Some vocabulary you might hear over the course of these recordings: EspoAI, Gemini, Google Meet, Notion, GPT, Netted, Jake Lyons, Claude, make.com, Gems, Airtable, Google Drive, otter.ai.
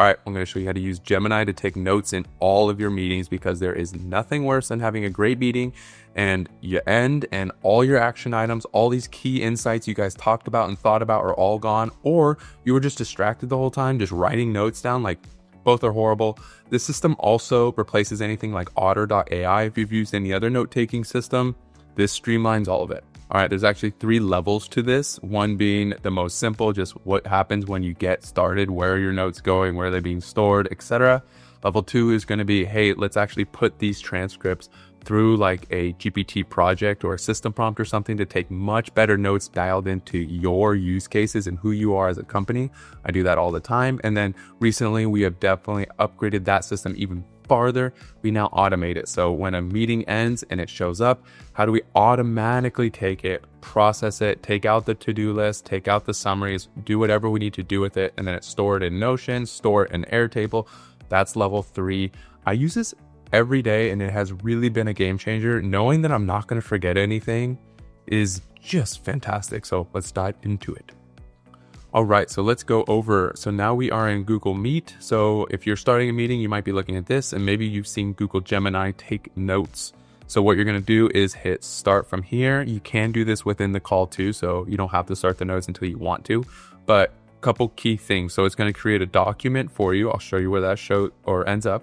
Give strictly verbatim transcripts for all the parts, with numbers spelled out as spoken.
All right, I'm going to show you how to use Gemini to take notes in all of your meetings, because there is nothing worse than having a great meeting and you end and all your action items, all these key insights you guys talked about and thought about are all gone, or you were just distracted the whole time, just writing notes down. Like, both are horrible. This system also replaces anything like otter dot A I. If you've used any other note-taking system, this streamlines all of it. All right, there's actually three levels to this, one being the most simple, just what happens when you get started, where are your notes going, where are they being stored, et cetera. Level two is going to be, hey, let's actually put these transcripts through like a G P T project or a system prompt or something to take much better notes dialed into your use cases and who you are as a company. I do that all the time. And then recently we have definitely upgraded that system even farther. We now automate it. So when a meeting ends and it shows up, how do we automatically take it, process it, take out the to-do list, take out the summaries, do whatever we need to do with it, and then it's stored in Notion, stored in Airtable. That's level three. I use this every day and it has really been a game changer. Knowing that I'm not going to forget anything is just fantastic. So let's dive into it. All right, so let's go over. So now we are in Google Meet. So if you're starting a meeting, you might be looking at this and maybe you've seen Google Gemini take notes. So what you're gonna do is hit start from here. You can do this within the call too, so you don't have to start the notes until you want to, but a couple key things. So it's gonna create a document for you. I'll show you where that show or ends up.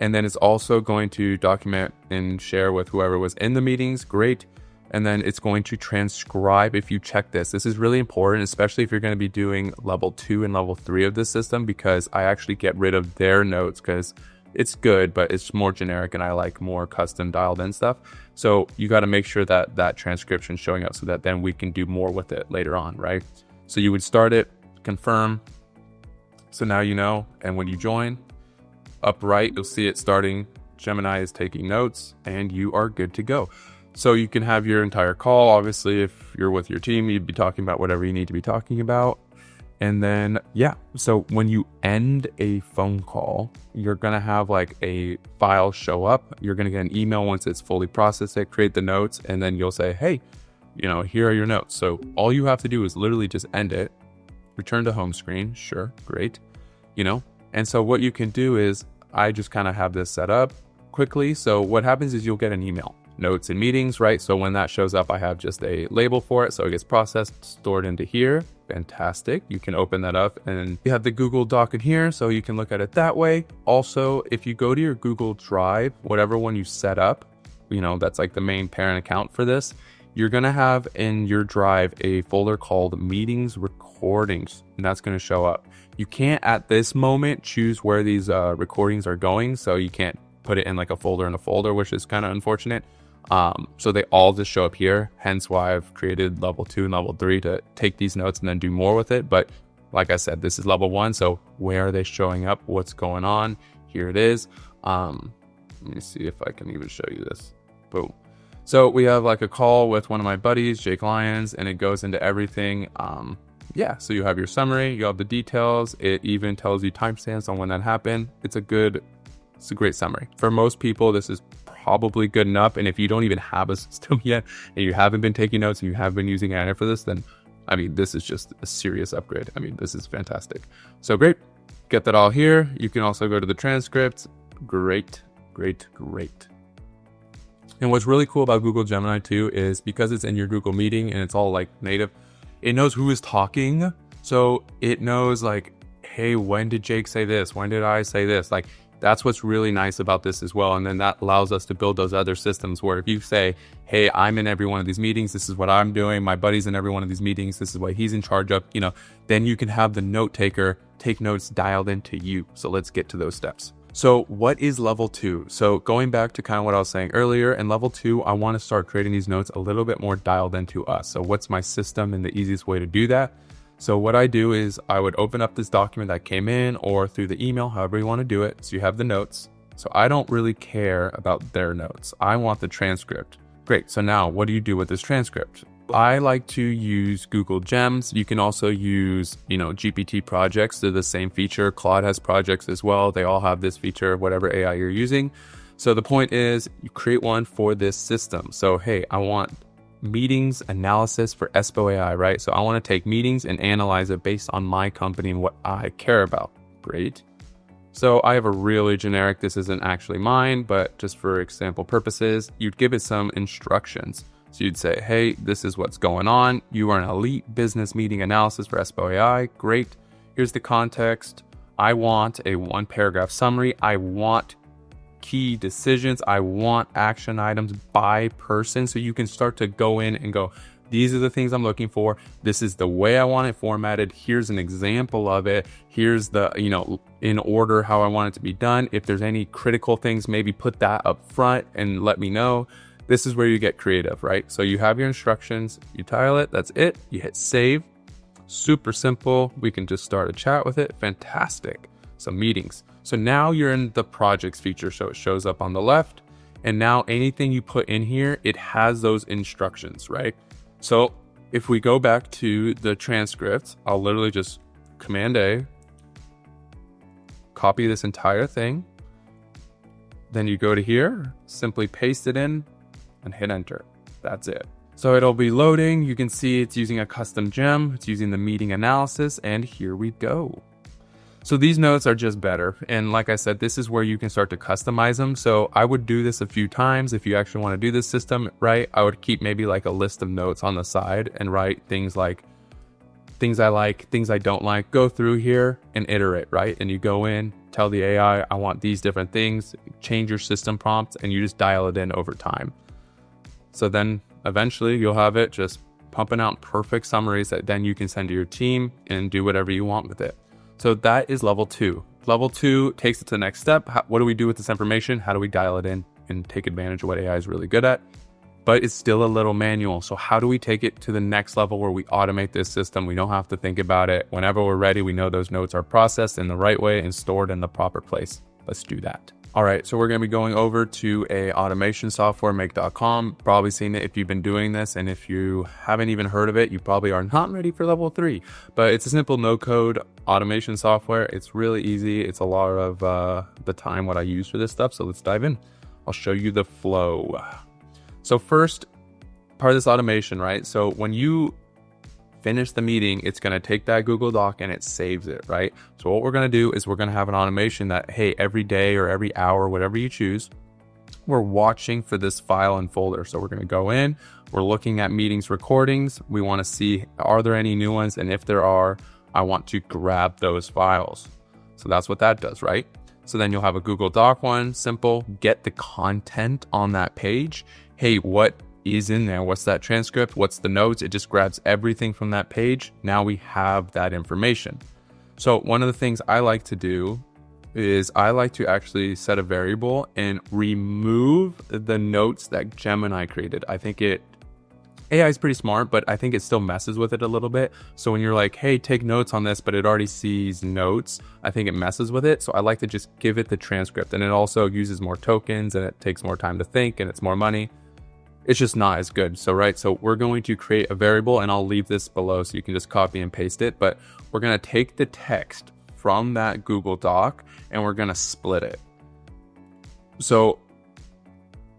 And then it's also going to document and share with whoever was in the meetings, great. And then it's going to transcribe if you check this. This is really important, especially if you're going to be doing level two and level three of this system, because I actually get rid of their notes because it's good, but it's more generic and I like more custom dialed in stuff. So you got to make sure that that transcription is showing up so that then we can do more with it later on, right? So you would start it, confirm. So now you know, and when you join, up right, you'll see it starting. Gemini is taking notes and you are good to go. So you can have your entire call. Obviously, if you're with your team, you'd be talking about whatever you need to be talking about. And then, yeah. So when you end a phone call, you're going to have like a file show up. You're going to get an email once it's fully processed, it create the notes, and then you'll say, hey, you know, here are your notes. So all you have to do is literally just end it, return to home screen. Sure. Great. You know? And so what you can do is, I just kind of have this set up quickly. So what happens is you'll get an email. Notes and meetings, right? So when that shows up, I have just a label for it. So it gets processed, stored into here. Fantastic. You can open that up and you have the Google Doc in here. So you can look at it that way. Also, if you go to your Google Drive, whatever one you set up, you know, that's like the main parent account for this, you're going to have in your Drive a folder called Meetings Recordings, and that's going to show up. You can't at this moment choose where these uh, recordings are going. So you can't put it in like a folder in a folder, which is kind of unfortunate. Um, so they all just show up here, hence why I've created level two and level three to take these notes and then do more with it. But like I said, this is level one. So where are they showing up? What's going on? Here it is. Um, let me see if I can even show you this. Boom. So we have like a call with one of my buddies, Jake Lyons, and it goes into everything. Um, yeah. So you have your summary, you have the details. It even tells you timestamps on when that happened. It's a good, it's a great summary. For most people, this is probably good enough. And if you don't even have a system yet and you haven't been taking notes and you have been using A I for this, then I mean, this is just a serious upgrade. I mean, this is fantastic. So great. Get that all here. You can also go to the transcripts. Great, great, great. And what's really cool about Google Gemini too is because it's in your Google meeting and it's all like native, it knows who is talking. So it knows like, hey, when did Jake say this? When did I say this? Like, that's what's really nice about this as well. And then that allows us to build those other systems where if you say, hey, I'm in every one of these meetings, this is what I'm doing, my buddy's in every one of these meetings, this is what he's in charge of, you know, then you can have the note taker take notes dialed into you. So let's get to those steps. So what is level two? So going back to kind of what I was saying earlier, in level two, I want to start creating these notes a little bit more dialed into us. So what's my system and the easiest way to do that? So what I do is I would open up this document that came in or through the email, however you want to do it. So you have the notes. So I don't really care about their notes. I want the transcript. Great. So now what do you do with this transcript? I like to use Google Gems. You can also use, you know, G P T projects. They're the same feature. Claude has projects as well. They all have this feature, whatever A I you're using. So the point is you create one for this system. So, hey, I want meetings analysis for Espo A I, right? So I want to take meetings and analyze it based on my company and what I care about. Great. So I have a really generic, this isn't actually mine, but just for example purposes, you'd give it some instructions. So you'd say, hey, this is what's going on. You are an elite business meeting analysis for Espo A I. Great. Here's the context. I want a one paragraph summary. I want key decisions. I want action items by person. So you can start to go in and go, these are the things I'm looking for. This is the way I want it formatted. Here's an example of it. Here's the, you know, in order how I want it to be done. If there's any critical things, maybe put that up front and let me know. This is where you get creative, right? So you have your instructions, you tile it, that's it. You hit save, super simple. We can just start a chat with it. Fantastic. Some meetings. So now you're in the projects feature. So it shows up on the left, and now anything you put in here, it has those instructions, right? So if we go back to the transcripts, I'll literally just command A, copy this entire thing. Then you go to here, simply paste it in and hit enter. That's it. So it'll be loading. You can see it's using a custom gem. It's using the meeting analysis, and here we go. So these notes are just better. And like I said, this is where you can start to customize them. So I would do this a few times. If you actually want to do this system, right? I would keep maybe like a list of notes on the side and write things like things I like, things I don't like, go through here and iterate, right? And you go in, tell the A I, I want these different things, change your system prompts, and you just dial it in over time. So then eventually you'll have it just pumping out perfect summaries that then you can send to your team and do whatever you want with it. So that is level two. Level two takes it to the next step. How, what do we do with this information? How do we dial it in and take advantage of what A I is really good at? But it's still a little manual. So how do we take it to the next level where we automate this system? We don't have to think about it. Whenever we're ready, we know those notes are processed in the right way and stored in the proper place. Let's do that. All right, so we're gonna be going over to a automation software, make dot com. Probably seen it if you've been doing this, and if you haven't even heard of it, you probably are not ready for level three, but it's a simple no-code automation software. It's really easy. It's a lot of uh, the time what I use for this stuff, so let's dive in. I'll show you the flow. So first, part of this automation, right? So when you finish the meeting, it's going to take that Google Doc and it saves it, right? So what we're going to do is we're going to have an automation that, hey, every day or every hour, whatever you choose, we're watching for this file and folder. So we're going to go in, we're looking at meetings recordings. We want to see, are there any new ones? And if there are, I want to grab those files. So that's what that does, right? So then you'll have a Google Doc one, simple, get the content on that page. Hey, what is in there? What's that transcript? What's the notes? It just grabs everything from that page. Now we have that information. So one of the things I like to do is I like to actually set a variable and remove the notes that Gemini created. I think it, A I is pretty smart, but I think it still messes with it a little bit. So when you're like, hey, take notes on this, but it already sees notes, I think it messes with it. So I like to just give it the transcript, and it also uses more tokens and it takes more time to think and it's more money. It's just not as good. So, right. So we're going to create a variable, and I'll leave this below so you can just copy and paste it. But we're going to take the text from that Google Doc and we're going to split it. So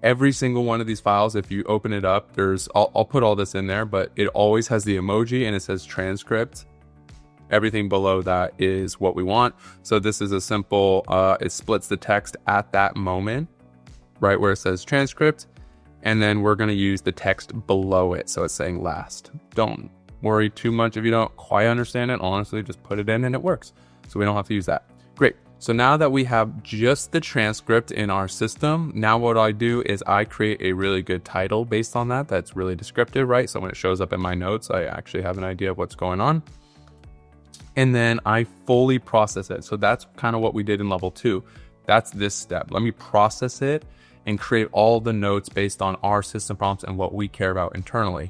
every single one of these files, if you open it up, there's, I'll, I'll put all this in there, but it always has the emoji and it says transcript. Everything below that is what we want. So this is a simple, uh, it splits the text at that moment, right where it says transcript. And then we're going to use the text below it. So it's saying last. Don't worry too much if you don't quite understand it. Honestly, just put it in and it works. So we don't have to use that. Great. So now that we have just the transcript in our system, now what I do is I create a really good title based on that. That's really descriptive, right? So when it shows up in my notes, I actually have an idea of what's going on. And then I fully process it. So that's kind of what we did in level two. That's this step. Let me process it and create all the notes based on our system prompts and what we care about internally.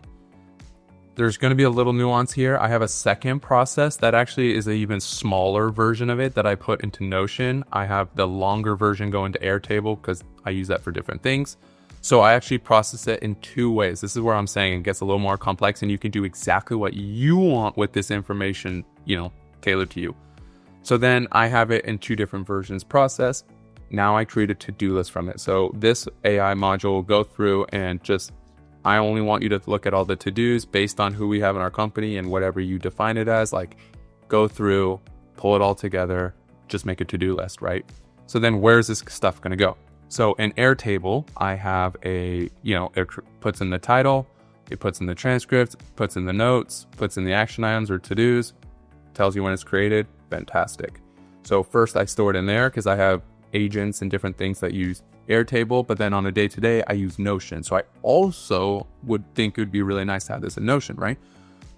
There's going to be a little nuance here. I have a second process that actually is an even smaller version of it that I put into Notion. I have the longer version go into Airtable because I use that for different things. So I actually process it in two ways. This is where I'm saying it gets a little more complex, and you can do exactly what you want with this information, you know, tailored to you. So then I have it in two different versions process. Now I create a to-do list from it. So this A I module will go through and just, I only want you to look at all the to-dos based on who we have in our company and whatever you define it as, like go through, pull it all together, just make a to-do list, right? So then where's this stuff going to go? So in Airtable, I have a, you know, it puts in the title, it puts in the transcript, puts in the notes, puts in the action items or to-dos, tells you when it's created. Fantastic. So first I store it in there because I have agents and different things that use Airtable, but then on a day-to-day, I use Notion. So I also would think it would be really nice to have this in Notion, right?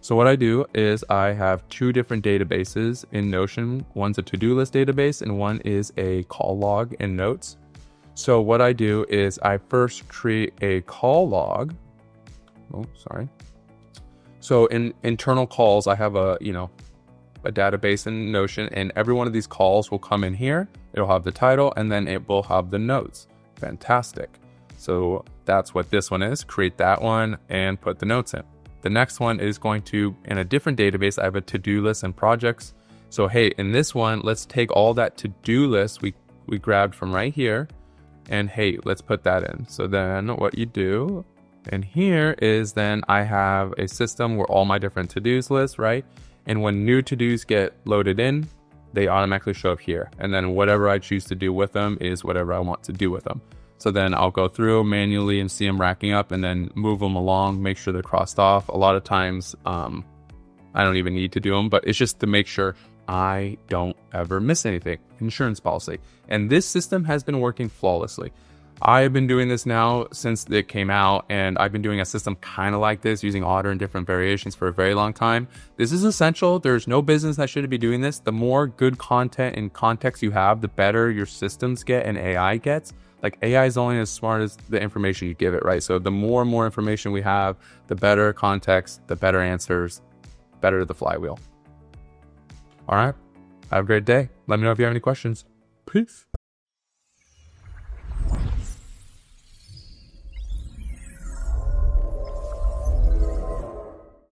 So what I do is I have two different databases in Notion. One's a to-do list database and one is a call log in Notes. So what I do is I first create a call log. Oh, sorry. So in internal calls, I have a, you know, a database in Notion, and every one of these calls will come in here. It'll have the title and then it will have the notes. Fantastic. So that's what this one is. Create that one and put the notes in. The next one is going to, in a different database, I have a to-do list and projects. So hey, in this one, let's take all that to-do list we, we grabbed from right here and hey, let's put that in. So then what you do in here is then I have a system where all my different to-dos lists, right? And when new to-dos get loaded in, they automatically show up here. And then whatever I choose to do with them is whatever I want to do with them. So then I'll go through manually and see them racking up and then move them along, make sure they're crossed off. A lot of times, um, I don't even need to do them, but it's just to make sure I don't ever miss anything. Insurance policy. And this system has been working flawlessly. I've been doing this now since it came out, and I've been doing a system kind of like this using Otter and different variations for a very long time. This is essential. There's no business that should be doing this. The more good content and context you have, the better your systems get and A I gets. Like A I is only as smart as the information you give it, right? So the more and more information we have, the better context, the better answers, better the flywheel. All right. Have a great day. Let me know if you have any questions. Peace.